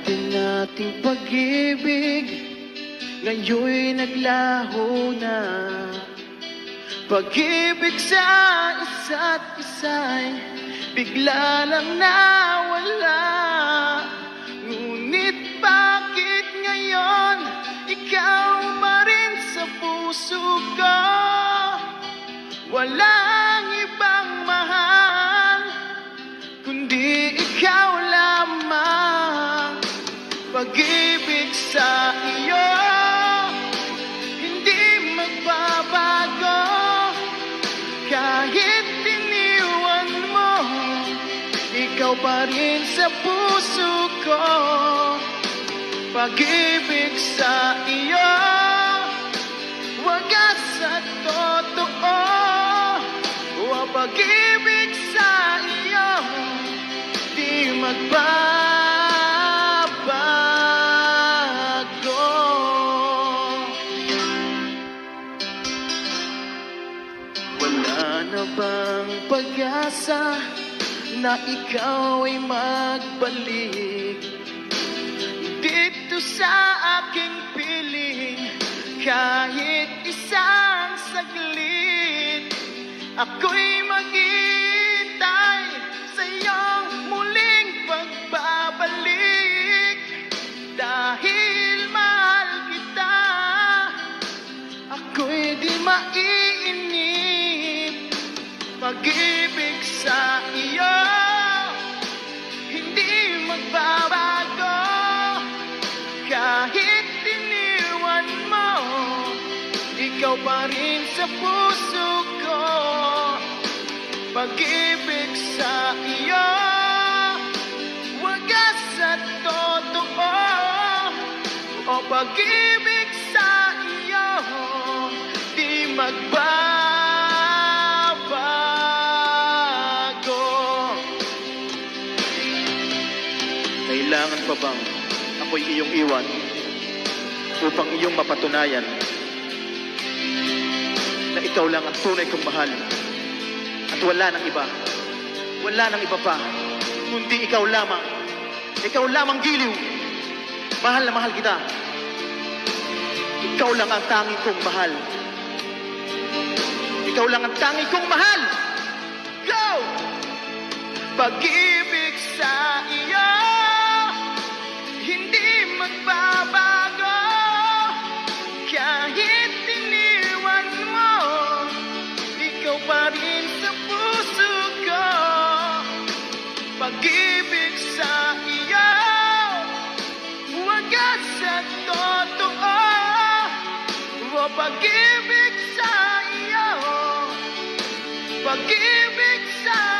natin ating pag-ibig, ngayon'y naglaho na. Pag-ibig sa isa't isa'y bigla lang nawala. Ngunit bakit ngayon ikaw pa rin sa puso ko? Walang ibang mahal kundi ikaw lamang. Pag-ibig sa iyo hindi magbabago, kahit iniwan mo ikaw pa rin sa puso ko. Pag-ibig sa iyo wagas at totoo. Pag-ibig sa iyo di magbabago. Wala na bang pag-asa na ikaw ay magbalik dito sa aking piling? Kahit isang saglit ako'y maghihintay sa iyong muling pagbabalik. Dahil mahal kita, ako'y di maiinip. Pag-ibig sa iyo hindi magbabago, kahit iniwan mo ikaw pa rin sa puso ko. Pag-ibig sa iyo wagas at totoo. O pag-ibig sa iyo di magbabago. Kailangan pa bang ako'y iyong iwan upang iyong mapatunayan na ikaw lang ang tunay kong mahal? Wala nang iba, wala nang iba pa kundi ikaw lamang. Ikaw lamang giliw. Mahal na mahal kita. Ikaw lang ang tangi kong mahal. Ikaw lang ang tangi kong mahal. Go! Pag-ibig sa iyo hindi magbabago, kahit iniwan mo ikaw pa rin. Pag-ibig sa iyo wagas at totoo. O pag-ibig sa iyo, pag-ibig sa iyo.